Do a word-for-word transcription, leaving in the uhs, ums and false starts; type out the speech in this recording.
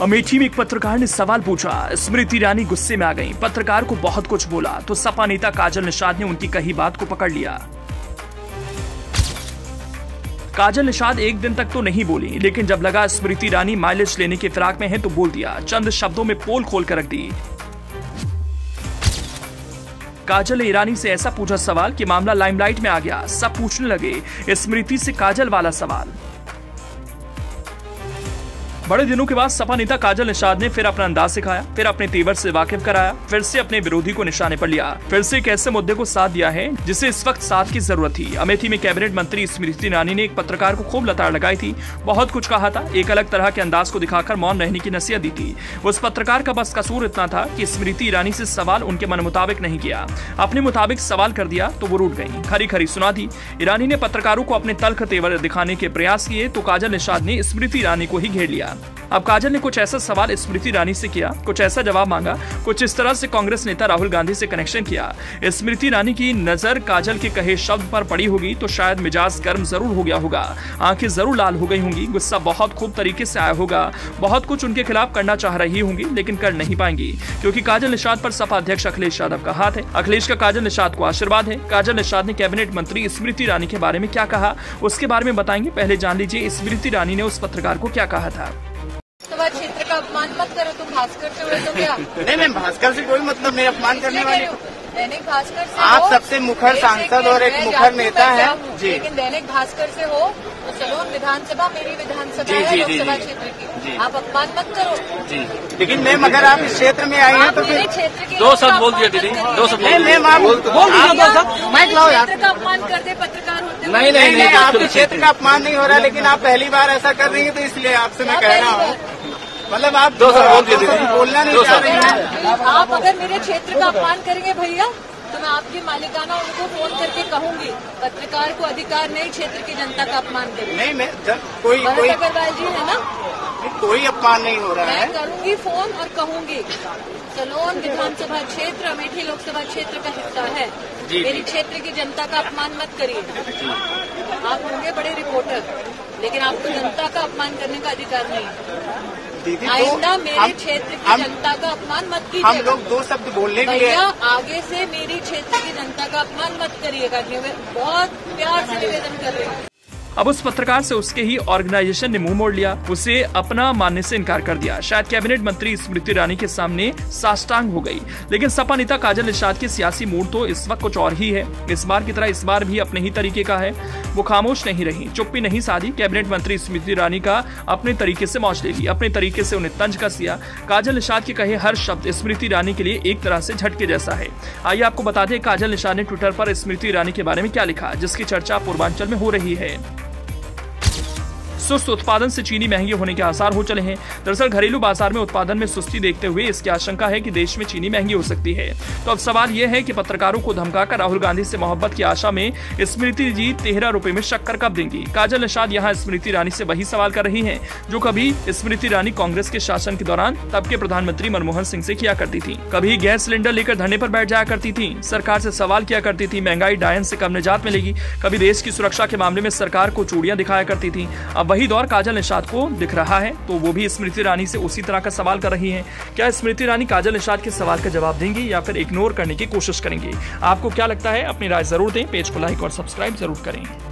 अमेठी में एक पत्रकार ने सवाल पूछा, स्मृति ईरानी गुस्से में आ गईं। पत्रकार को बहुत कुछ बोला तो सपा नेता काजल निषाद ने उनकी कही बात को पकड़ लिया। काजल निषाद एक दिन तक तो नहीं बोली, लेकिन जब लगा स्मृति ईरानी माइलेज लेने के फिराक में है तो बोल दिया। चंद शब्दों में पोल खोल कर रख दी। काजल ईरानी से ऐसा पूछा सवाल कि मामला लाइमलाइट में आ गया। सब पूछने लगे स्मृति से काजल वाला सवाल। बड़े दिनों के बाद सपा नेता काजल निषाद ने फिर अपना अंदाज सिखाया, फिर अपने तेवर से वाकिफ कराया, फिर से अपने विरोधी को निशाने पर लिया, फिर से एक ऐसे मुद्दे को साथ दिया है जिसे इस वक्त साथ की जरूरत थी। अमेठी में कैबिनेट मंत्री स्मृति ईरानी ने एक पत्रकार को खूब लताड़ लगाई थी, बहुत कुछ कहा था, एक अलग तरह के अंदाज को दिखाकर मौन रहने की नसीहत दी थी। उस पत्रकार का बस कसूर इतना था कि स्मृति ईरानी से सवाल उनके मन मुताबिक नहीं किया, अपने मुताबिक सवाल कर दिया तो वो रूठ गई, खरी खरी सुना दी। ईरानी ने पत्रकारों को अपने तल्ख तेवर दिखाने के प्रयास किए तो काजल निषाद ने स्मृति ईरानी को ही घेर लिया। अब काजल ने कुछ ऐसा सवाल स्मृति ईरानी से किया, कुछ ऐसा जवाब मांगा, कुछ इस तरह से कांग्रेस नेता राहुल गांधी से कनेक्शन किया। स्मृति ईरानी की नजर काजल के कहे शब्द पर पड़ी होगी तो शायद मिजाज गर्म जरूर हो गया होगा, आंखें जरूर लाल हो गई होंगी, गुस्सा बहुत खूब तरीके से आया होगा, बहुत कुछ उनके खिलाफ करना चाह रही होंगी लेकिन कर नहीं पाएंगी क्योंकि काजल निषाद पर सपा अध्यक्ष अखिलेश यादव का हाथ है। अखिलेश का काजल निषाद को आशीर्वाद है। काजल निषाद ने कैबिनेट मंत्री स्मृति ईरानी के बारे में क्या कहा उसके बारे में बताएंगे, पहले जान लीजिए स्मृति ईरानी ने उस पत्रकार को क्या कहा था। क्षेत्र का अपमान मत करो, तुम भास्कर से हुए तो क्या? नहीं मैम, भास्कर से कोई मतलब नहीं, अपमान करने वाले दैनिक भास्कर से आप सबसे मुखर सांसद और एक मुखर नेता है जी, लेकिन दैनिक भास्कर से हो तो सलोन विधानसभा मेरी विधानसभा है, लोकसभा क्षेत्र की, आप अपमान मत करो जी। लेकिन मैम अगर आप इस क्षेत्र में आए हैं तो फिर दो शब्द बोल दिया दीदी, दो शब्द मैम आप क्षेत्र का अपमान कर दे पत्रकार होते। नहीं नहीं, आपके क्षेत्र का अपमान नहीं हो रहा, लेकिन आप पहली बार ऐसा कर रही है तो इसलिए आपसे मैं कह रहा हूँ, मतलब आप दो सौ बोल के बोलना नहीं चाह रहे हैं। आप अगर मेरे क्षेत्र का अपमान करेंगे भैया तो मैं आपकी मालिकाना उनको फोन करके कहूंगी, पत्रकार को अधिकार नहीं क्षेत्र की जनता का अपमान करें। नहीं मैं कोई कोई अग्रवाल जी है ना, कोई अपमान नहीं हो रहा है, मैं करूंगी फोन और कहूंगी सलोन विधानसभा क्षेत्र अमेठी लोकसभा क्षेत्र का हिस्सा है, मेरी क्षेत्र की जनता का अपमान मत करिए। आप होंगे बड़े रिपोर्टर, लेकिन आपको जनता का अपमान करने का अधिकार नहीं। आइंदा मेरे क्षेत्र की जनता का अपमान मत कीजिए। हम लोग दो शब्द बोलने के लिए, आगे से मेरी क्षेत्र की जनता का अपमान मत करिएगा, मैं बहुत प्यार से निवेदन कर रही हूँ। अब उस पत्रकार से उसके ही ऑर्गेनाइजेशन ने मुंह मोड़ लिया, उसे अपना मानने से इनकार कर दिया। शायद कैबिनेट मंत्री स्मृति ईरानी के सामने साष्टांग हो गई। लेकिन सपा नेता काजल निषाद के सियासी मूड तो इस वक्त कुछ और ही है, इस बार की तरह इस बार भी अपने ही तरीके का है। वो खामोश नहीं रही, चुप्पी नहीं साधी, कैबिनेट मंत्री स्मृति ईरानी का अपने तरीके से मौज ले ली, अपने तरीके से उन्हें तंज कस दिया। काजल निषाद के कहे हर शब्द स्मृति ईरानी के लिए एक तरह से झटके जैसा है। आइए आपको बता दें काजल निषाद ने ट्विटर पर स्मृति ईरानी के बारे में क्या लिखा, जिसकी चर्चा पूर्वांचल में हो रही है। सुस्त उत्पादन से चीनी महंगी होने के आसार हो चले हैं। दरअसल घरेलू बाजार में उत्पादन में सुस्ती देखते हुए इसकी आशंका है कि देश में चीनी महंगी हो सकती है। तो अब सवाल यह है कि पत्रकारों को धमकाकर राहुल गांधी से मोहब्बत की आशा में स्मृति जी तेरह रुपए में शक्कर कब देंगी? काजल निषाद यहाँ स्मृति ईरानी से वही सवाल कर रही है जो कभी स्मृति ईरानी कांग्रेस के शासन के दौरान तब के प्रधानमंत्री मनमोहन सिंह से किया करती थी। कभी गैस सिलेंडर लेकर धरने पर बैठ जाया करती थी, सरकार से सवाल किया करती थी, महंगाई डायन से कम निजात मिलेगी, कभी देश की सुरक्षा के मामले में सरकार को चूड़ियां दिखाया करती थी। अब वही दौर काजल निषाद को दिख रहा है, तो वो भी स्मृति ईरानी से उसी तरह का सवाल कर रही हैं। क्या स्मृति ईरानी काजल निषाद के सवाल का जवाब देंगी या फिर इग्नोर करने की कोशिश करेंगी? आपको क्या लगता है? अपनी राय जरूर दें। पेज को लाइक और सब्सक्राइब जरूर करें।